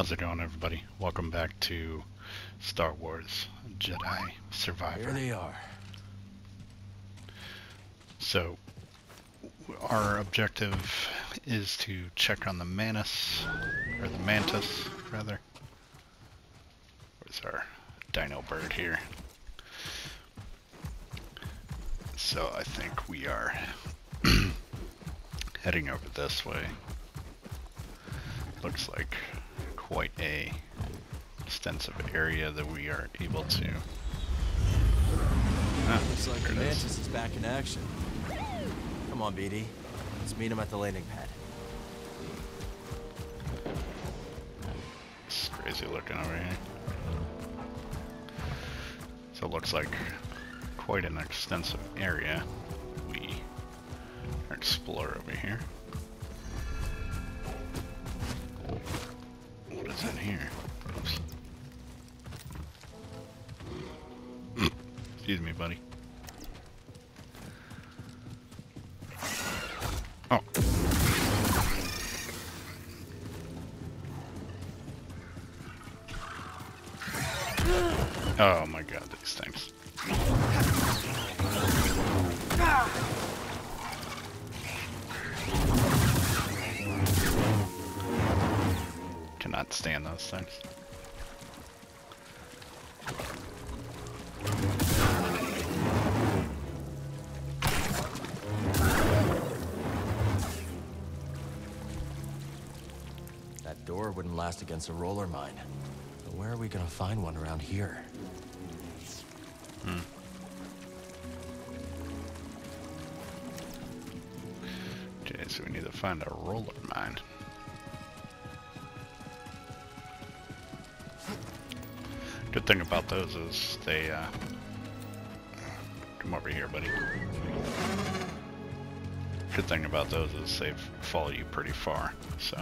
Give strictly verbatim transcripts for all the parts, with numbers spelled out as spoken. How's it going, everybody? Welcome back to Star Wars Jedi Survivor. Here they are. So, our objective is to check on the Mantis, or the Mantis, rather. Where's our dino bird here? So I think we are heading over this way. Looks like quite a extensive area that we are able to. Ah, looks like the Mantis is back in action. Come on, B D. Let's meet him at the landing pad. It's crazy looking over here. So it looks like quite an extensive area we explore over here. What is in here? Oops. Excuse me, buddy. Oh. Oh my god, these things. Cannot stand those things. That door wouldn't last against a roller mine. But where are we gonna find one around here? Hmm. Okay, so we need to find a roller mine. Good thing about those is they, uh... come over here, buddy. Good thing about those is they follow you pretty far, so...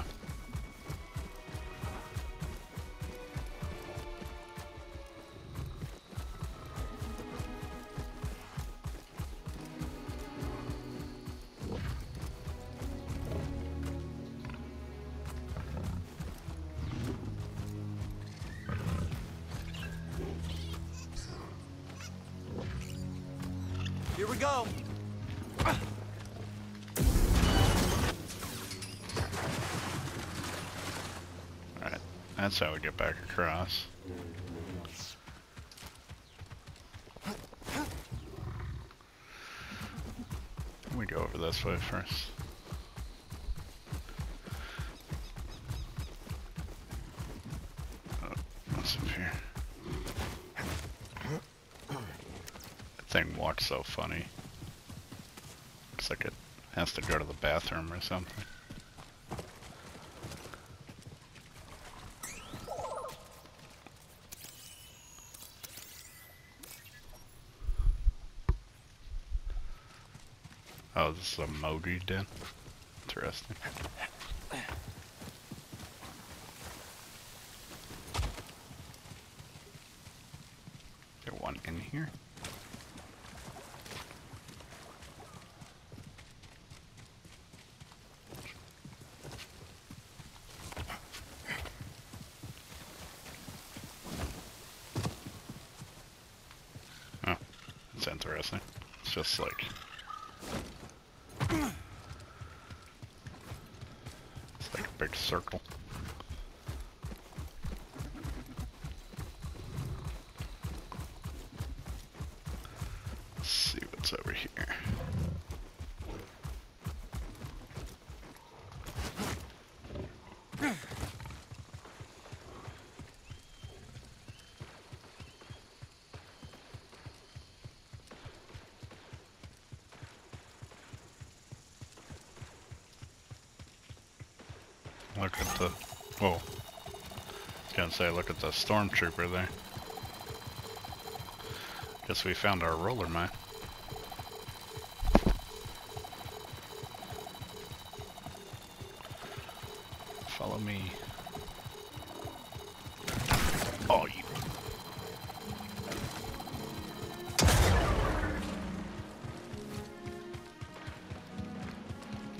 That's how we get back across. We go over this way first. Oh, what's up here? That thing walks so funny. Looks like it has to go to the bathroom or something. Oh, this is a Mogi den? Interesting. Is there one in here? Oh, that's interesting. It's just like... big circle. Let's see what's over here. Look at the... whoa. I was gonna say, look at the stormtrooper there. Guess we found our roller mine. Follow me. Oh, you...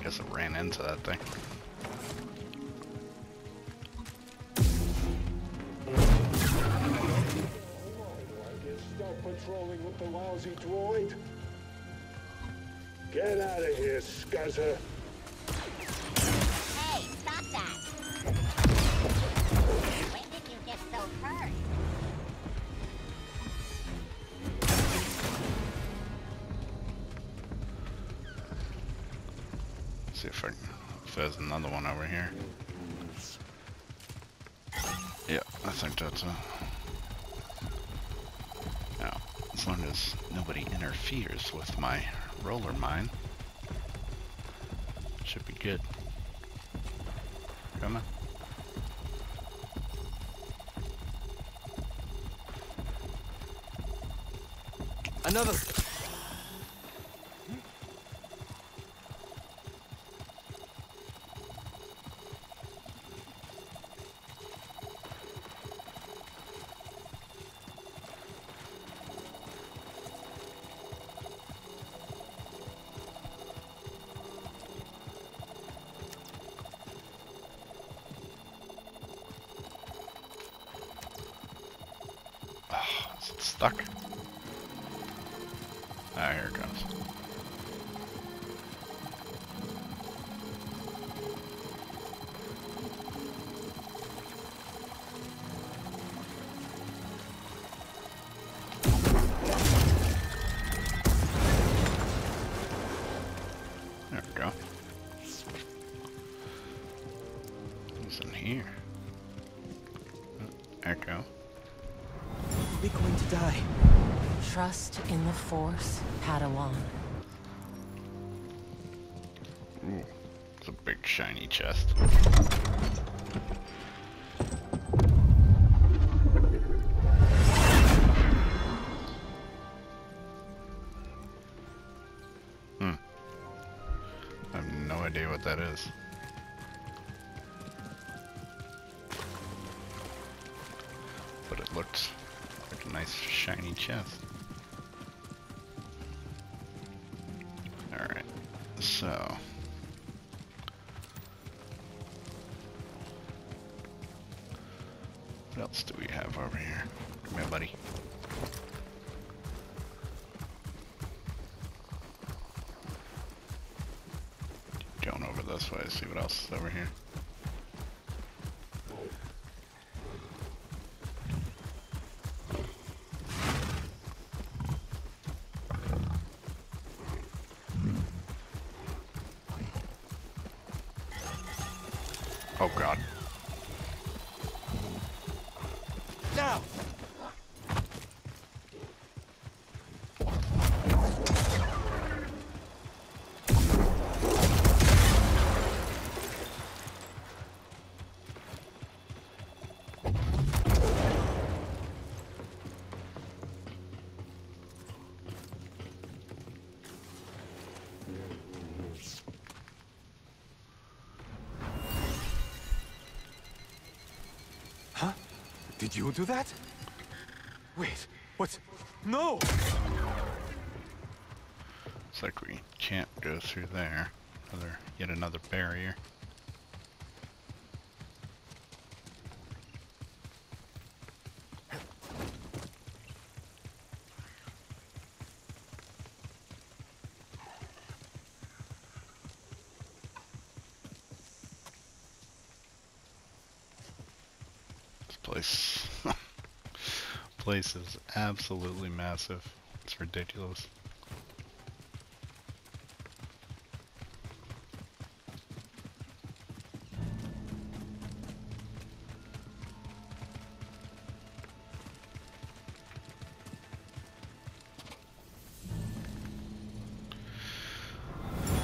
Guess it ran into that thing. doing with the lousy droid? Get out of here, scuzzer. Hey, stop that! When did you get so hurt? Let's see if, I, if there's another one over here. Yeah, I think that's a... Now, as long as nobody interferes with my roller mine, should be good. Come on. Another. Stuck. Ah, here it comes. There we go. What's in here? Echo. We're going to die. Trust in the Force, Padawan. Ooh, it's a big shiny chest. Hmm. I have no idea what that is. But it looks... nice shiny chest. Alright, so what else do we have over here? Come here, buddy. Keep going over this way, see what else is over here. Oh god. Now. Did you do that? Wait, what? No! Looks like we can't go through there. Another, yet another barrier. This place is absolutely massive. It's ridiculous.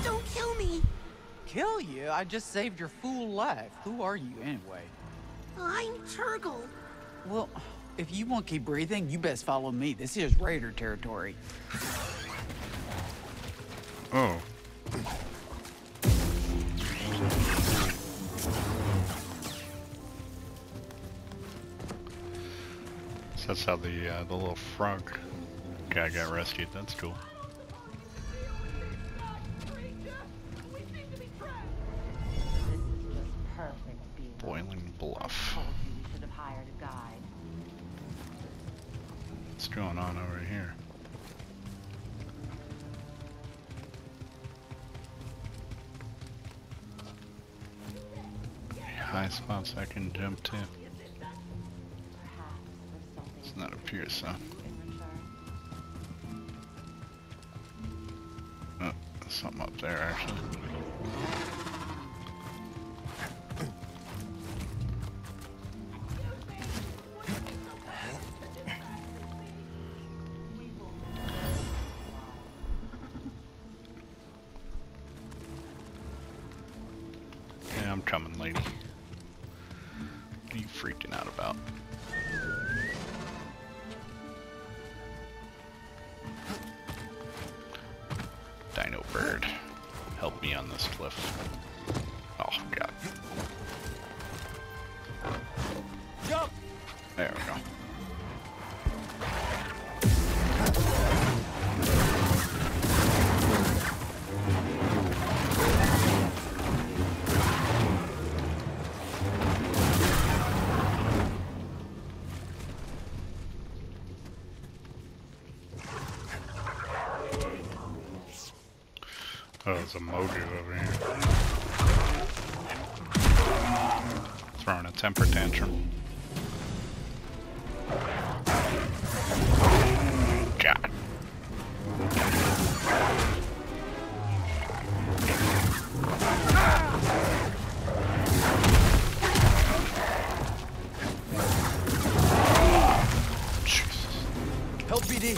Don't kill me! Kill you? I just saved your fool life. Who are you anyway? I'm Turgle. Well... if you want to keep breathing, you best follow me. This is Raider territory. Oh. So that's how the uh, the little frog guy got rescued. That's cool. Boiling Bluff. What's going on over here? high spots I can jump to. It's not up here, so. Oh, there's something up there actually. There's a Mojo over here. Throwing a temper tantrum. God. Jesus. Help B D!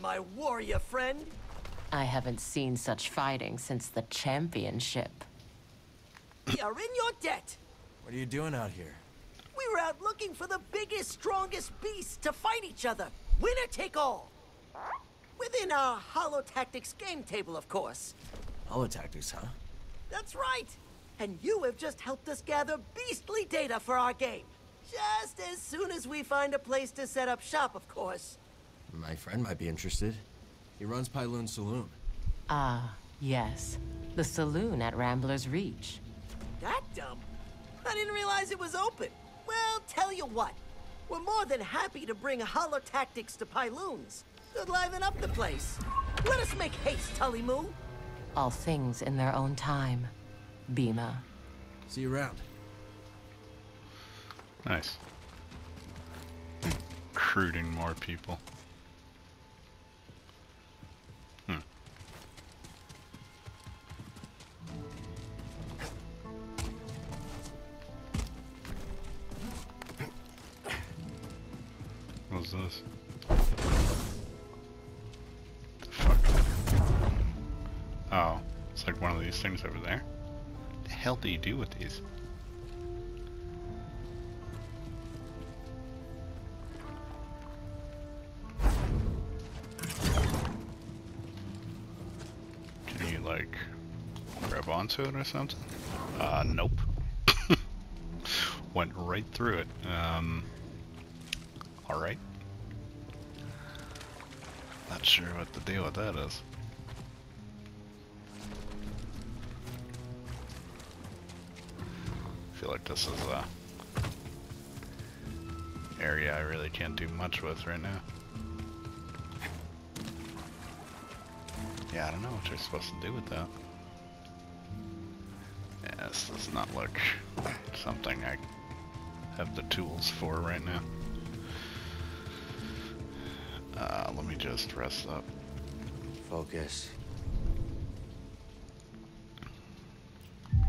My warrior friend. I haven't seen such fighting since the championship. We are in your debt. What are you doing out here? We were out looking for the biggest, strongest beasts to fight each other. Winner take all. Within our Holotactics game table, of course. Holotactics, huh? That's right. And you have just helped us gather beastly data for our game. Just as soon as we find a place to set up shop, of course. My friend might be interested. He runs Pyloon's Saloon. Ah, yes. The saloon at Rambler's Reach. That dumb? I didn't realize it was open. Well, tell you what. We're more than happy to bring Holotactics to Pyloon's. They'll liven up the place. Let us make haste, Tullymoo. All things in their own time. Bima. See you around. Nice. Recruiting more people. What's this? The fuck? Oh, it's like one of these things over there. The hell do you do with these? Can you like grab onto it or something? Uh, nope. Went right through it. Um. All right. Not sure what the deal with that is. I feel like this is a area I really can't do much with right now. Yeah, I don't know what you're supposed to do with that. Yeah, this does not look like something I have the tools for right now. Uh, let me just rest up. Focus. Get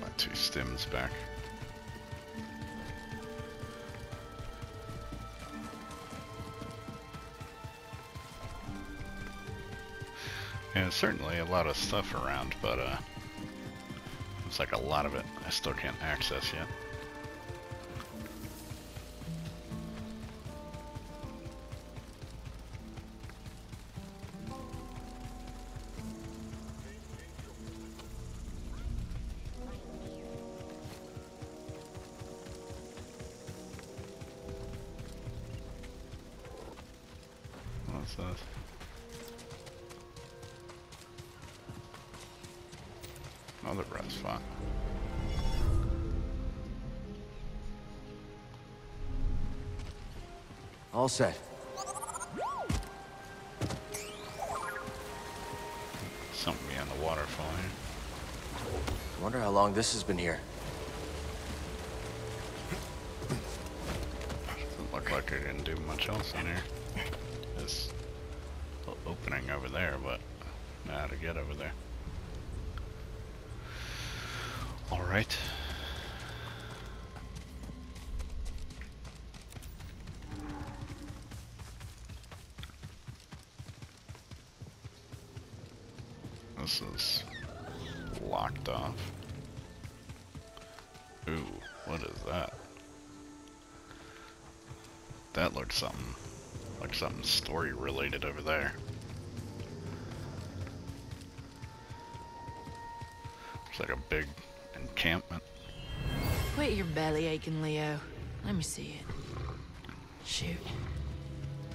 my two stims back. Yeah, certainly a lot of stuff around, but uh, it's like a lot of it I still can't access yet. nice. Oh, the run's fine. All set. Something beyond the waterfall here. I wonder how long this has been here. Doesn't look like they didn't do much else in here. This little opening over there, but I don't know how to get over there. Alright. This is locked off. Ooh, what is that? That looks something like something story related over there. It's like a big encampment. Quit your belly aching, Leo. Let me see it. Shoot.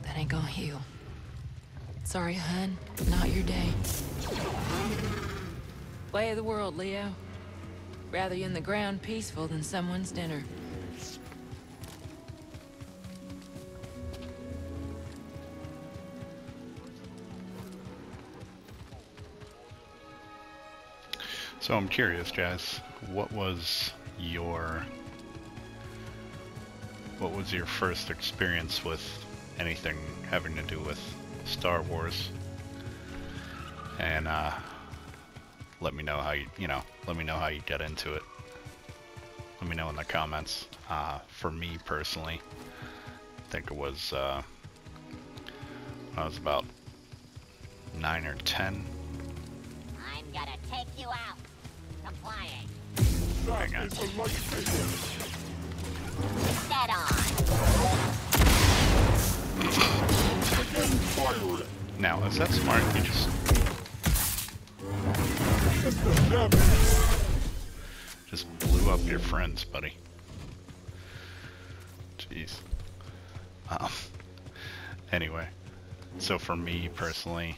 That ain't gonna heal. Sorry, hun. Not your day. Way of the world, Leo. Rather you in the ground peaceful than someone's dinner. So I'm curious, guys, what was your what was your first experience with anything having to do with Star Wars? And uh let me know how you you know, let me know how you get into it. Let me know in the comments. Uh for me personally, I think it was uh when I was about nine or ten. I'm gonna take you out. Complying. Hang on. Dead on. Now, is that smart? You just just blew up your friends, buddy. Jeez. Um. Anyway, so for me personally,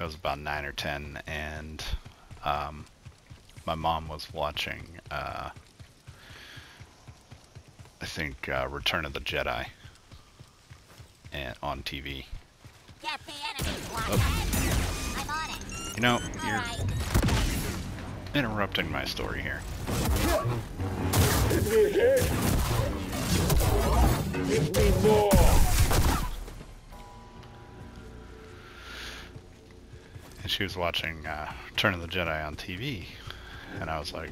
I was about nine or ten, and um. my mom was watching, uh, I think, uh, Return of the Jedi and on T V. Get the enemy, oh. I'm on it. You know, all you're right. Interrupting my story here. Give me more. And she was watching uh, Return of the Jedi on T V. And I was like,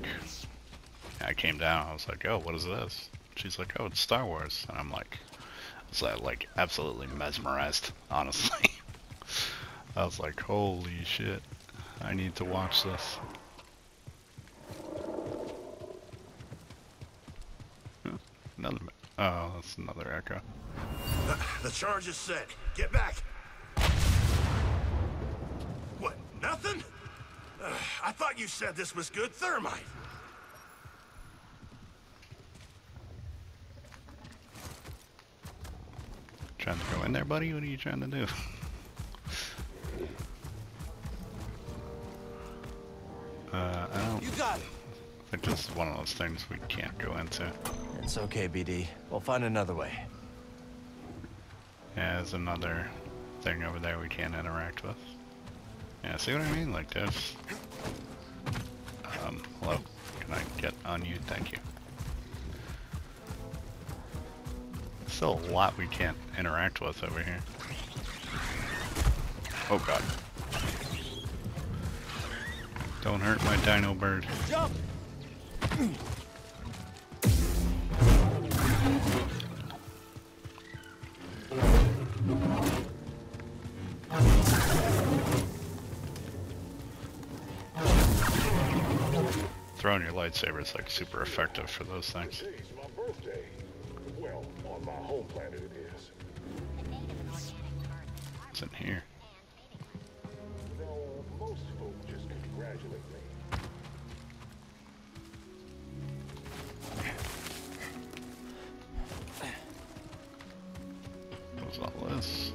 I came down, I was like, oh, what is this? She's like, oh, it's Star Wars. And I'm like, I was like, like absolutely mesmerized, honestly. I was like, holy shit, I need to watch this. Huh, another, oh, that's another echo. Uh, the charge is set. Get back. What, nothing? Uh, I thought you said this was good thermite. Trying to go in there, buddy? What are you trying to do? uh, I don't... You got it. I think this is one of those things we can't go into. It's okay, B D. We'll find another way. Yeah, there's another thing over there we can't interact with. Yeah, see what I mean? Like this. Um, hello? Can I get on you? Thank you. Still a lot we can't interact with over here. Oh god. Don't hurt my dino bird. Jump! Throwing your lightsaber is like super effective for those things. Today's my birthday. Well, on my home planet it is. It's in here. Now, uh, most folk just congratulate me. What's all this?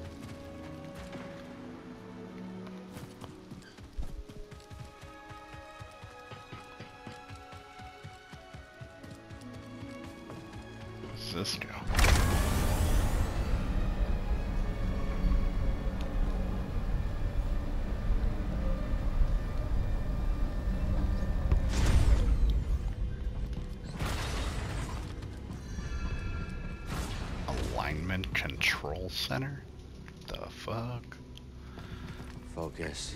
Containment Control Center? The fuck? Focus.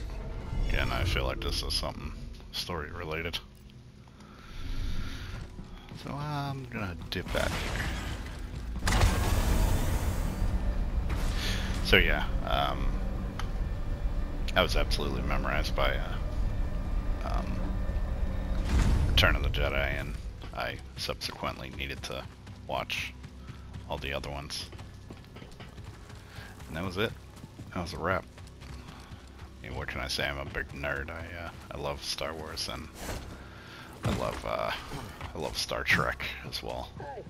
Yeah, and I feel like this is something story related. So I'm gonna dip back here. So yeah, um, I was absolutely memorized by uh, um, Return of the Jedi, and I subsequently needed to watch all the other ones. And that was it. That was a wrap. I mean, what can I say? I'm a big nerd. I uh, I love Star Wars, and I love uh, I love Star Trek as well. All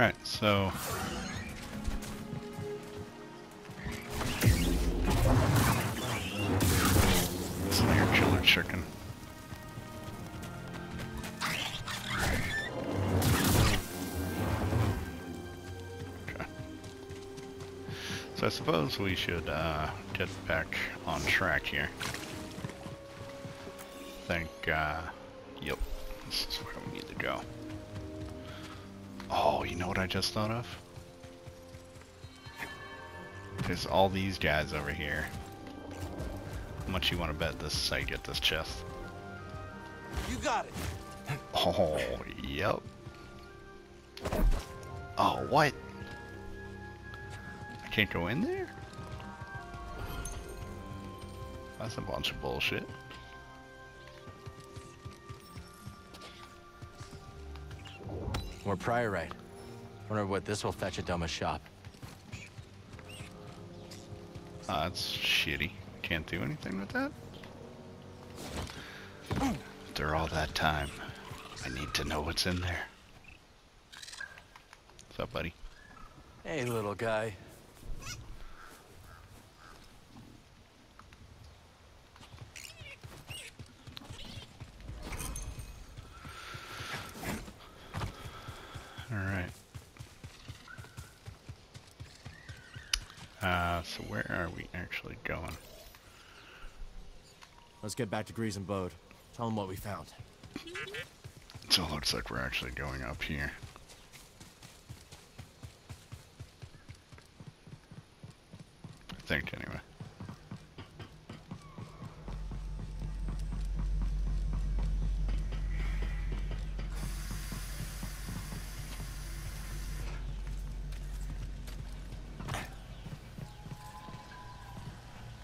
right, so. Stinger killer chicken. Okay. So I suppose we should uh, get back on track here. I think, uh, yep, this is where we need to go. Oh, you know what I just thought of? There's all these guys over here. How much you want to bet this I get this chest? You got it. Oh, yep. Oh, what? I can't go in there? That's a bunch of bullshit. More priorite. Wonder what this will fetch at Doma's shop. Ah, that's shitty. Can't do anything with that. After all that time, I need to know what's in there. What's up, buddy? Hey, little guy. Alright. Uh, so where are we actually going? Let's get back to Greez and Bode. Tell them what we found. So it looks like we're actually going up here. I think, anyway.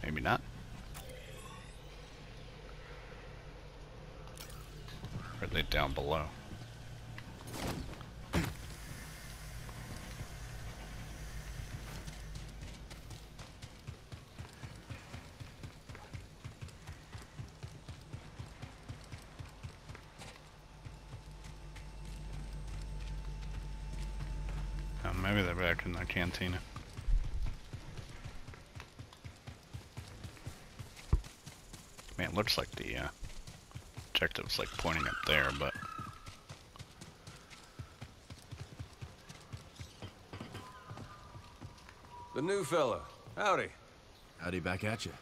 Maybe not. Or are they down below? Oh, maybe they're back in the cantina. Man, it looks like the uh, objective's like pointing up there, but the new fella, howdy. Howdy back at you.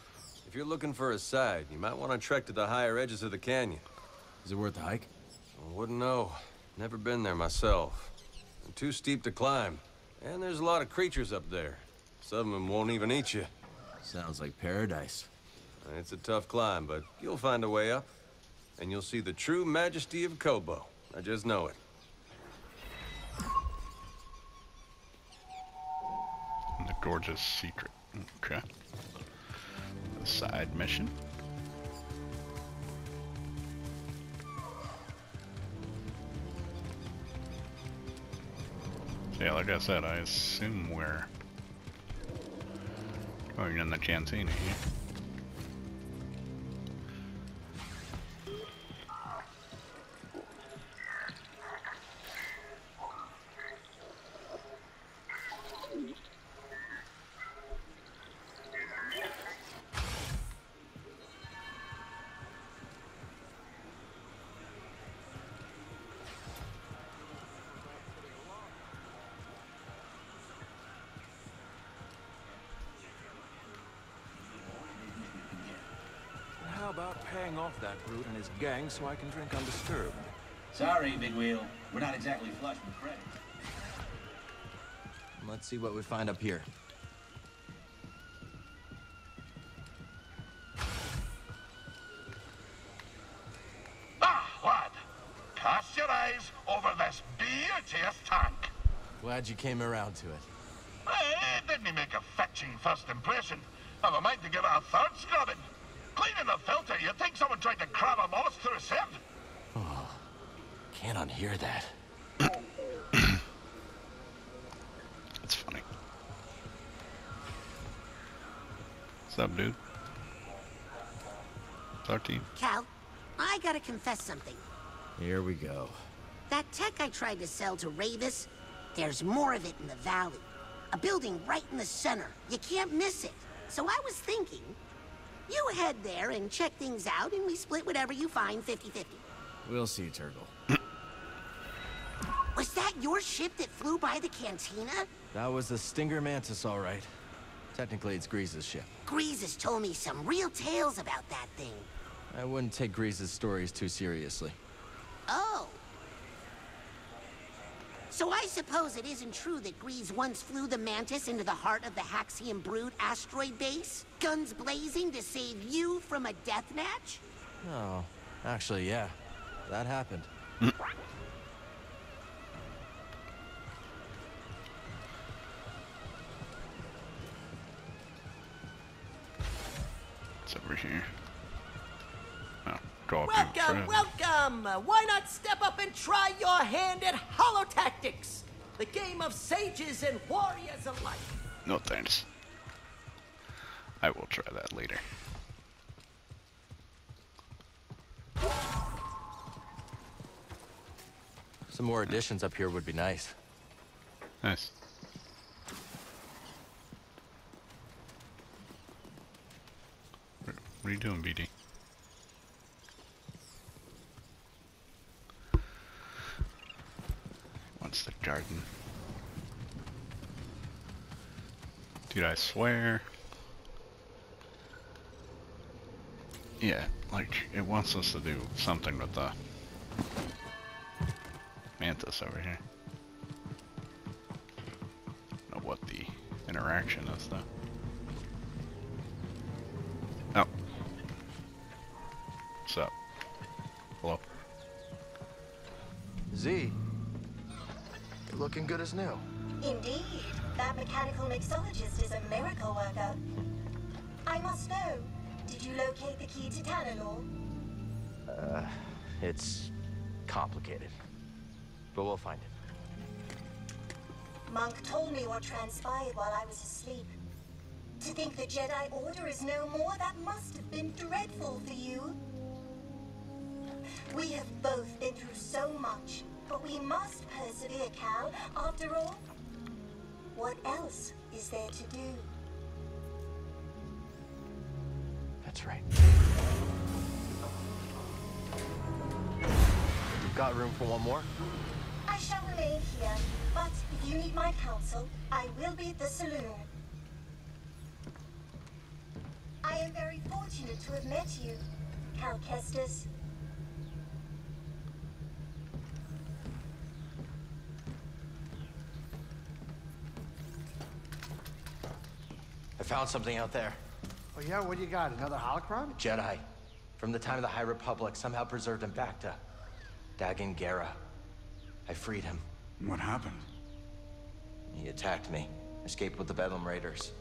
If you're looking for a side, you might want to trek to the higher edges of the canyon. Is it worth the hike? I wouldn't know. Never been there myself. I'm too steep to climb, and there's a lot of creatures up there. Some of them won't even eat you. Sounds like paradise. It's a tough climb, but you'll find a way up, and you'll see the true majesty of Koboh. I just know it. And the gorgeous secret. Okay. The side mission. Yeah, like I said, I assume we're going in the cantina here. about paying off that brute and his gang so I can drink undisturbed? Sorry, Big Wheel. We're not exactly flush with credit. Let's see what we find up here. Ah, lad! Cast your eyes over this beauteous tank! Glad you came around to it. Hey, didn't he make a fetching first impression? I've a mind to give it a third scrubbing. Cleaning the filter, you'd think someone tried to crab a mollusk through his head. Oh, can't unhear that. That's funny. What's up, dude? Talk to you. Cal, I gotta confess something. Here we go. That tech I tried to sell to Ravis, there's more of it in the valley. A building right in the center. You can't miss it. So I was thinking, you head there and check things out, and we split whatever you find fifty fifty. We'll see, Turgle. Was that your ship that flew by the cantina? That was the Stinger Mantis, all right. Technically, it's Greez's ship. Greez has told me some real tales about that thing. I wouldn't take Greez's stories too seriously. Oh. So I suppose it isn't true that Greez once flew the Mantis into the heart of the Haxium Brood asteroid base, guns blazing to save you from a deathmatch? No. Actually, yeah. That happened. Over here. Oh, welcome, welcome! Why not step up and try your hand at Holotactics? The game of sages and warriors alike. No thanks. I will try that later. Some more additions up here would be nice. Nice. What are you doing, B D? What's the garden? Dude, I swear. Yeah, like, it wants us to do something with the Mantis over here. I don't know what the interaction is, though. Up. Hello. Z, you're looking good as new. Indeed. That mechanical mixologist is a miracle worker. I must know, did you locate the key to Tanalorr? Uh, it's complicated, but we'll find it. Monk told me what transpired while I was asleep. To think the Jedi Order is no more, that must have been dreadful for you. We have both been through so much, but we must persevere, Cal. After all, what else is there to do? That's right. You've got room for one more? I shall remain here, but if you need my counsel, I will be at the saloon. I am very fortunate to have met you, Cal Kestis. I found something out there. Oh yeah? What do you got? Another holocron? Jedi. From the time of the High Republic, somehow preserved in Bacta. Dagan Gera. I freed him. What happened? He attacked me. Escaped with the Bedlam Raiders.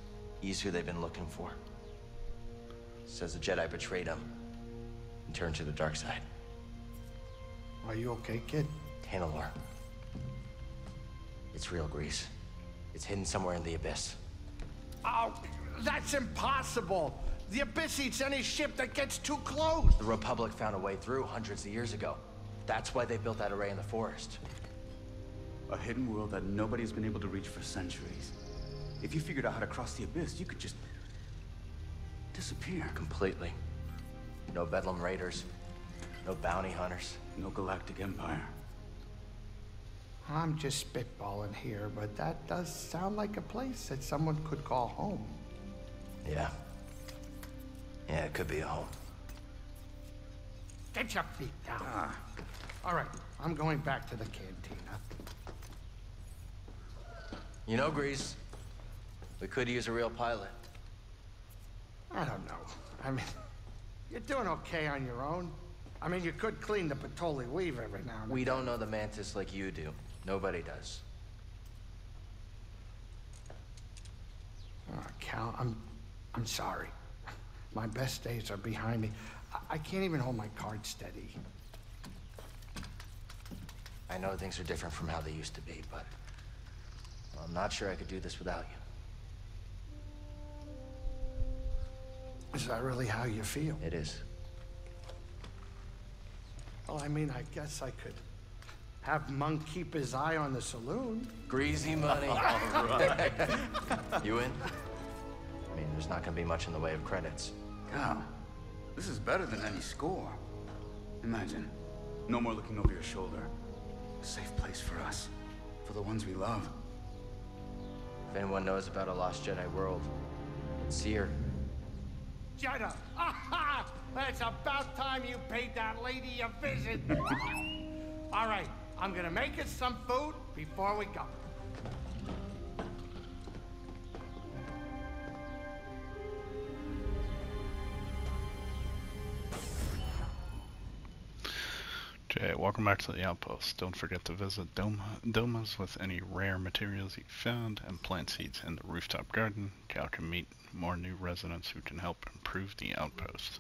He's who they've been looking for. Says the Jedi betrayed him. And turned to the dark side. Are you okay, kid? Tanalorr. It's real, Greez. It's hidden somewhere in the Abyss. Oh, that's impossible! The Abyss eats any ship that gets too close! The Republic found a way through hundreds of years ago. That's why they built that array in the forest. A hidden world that nobody's been able to reach for centuries. If you figured out how to cross the Abyss, you could just disappear. Completely. No Bedlam Raiders. No bounty hunters. No Galactic Empire. I'm just spitballing here, but that does sound like a place that someone could call home. Yeah. Yeah, it could be a home. Get your feet down. Ah. All right, I'm going back to the cantina. You know, Greez, we could use a real pilot. I don't know. I mean, you're doing okay on your own. I mean, you could clean the Patoli weave every now and then. We don't know the Mantis like you do. Nobody does. Oh, Cal, I'm, I'm sorry. My best days are behind me. I, I can't even hold my card steady. I know things are different from how they used to be, but well, I'm not sure I could do this without you. Is that really how you feel? It is. Well, I mean, I guess I could have Monk keep his eye on the saloon. Greasy money. All right. You in? I mean, there's not going to be much in the way of credits. Cal, this is better than any score. Imagine, no more looking over your shoulder. A safe place for us, for the ones we love. If anyone knows about a lost Jedi world, it's here. Jedha! Aha! It's about time you paid that lady a visit. All right, I'm gonna make us some food before we go. Jay, welcome back to the outpost. Don't forget to visit Doma, Doma's with any rare materials you found and plant seeds in the rooftop garden. Cal can meet more new residents who can help improve the outpost.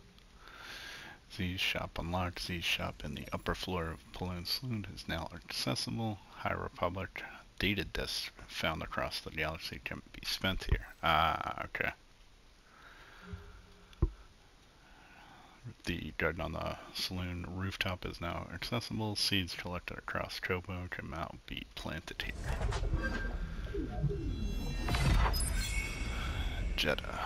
Z's shop unlocked. Z's shop in the upper floor of Pyloon's Saloon is now accessible. High Republic data discs found across the galaxy can be spent here. Ah, okay. The garden on the saloon rooftop is now accessible. Seeds collected across Koboh can now be planted here. Jedha.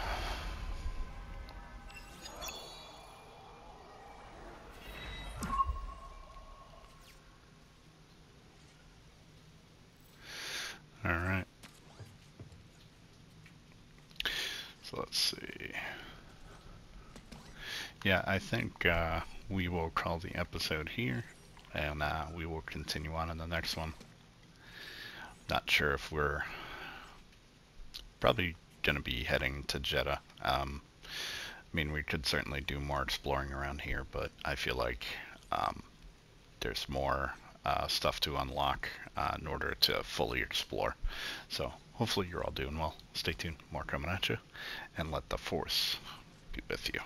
Alright. So let's see. Yeah, I think uh, we will call the episode here, and uh, we will continue on in the next one. Not sure if we're probably going to be heading to Jedha. Um, I mean, we could certainly do more exploring around here, but I feel like um, there's more uh, stuff to unlock uh, in order to fully explore. So hopefully you're all doing well. Stay tuned, more coming at you, and let the Force be with you.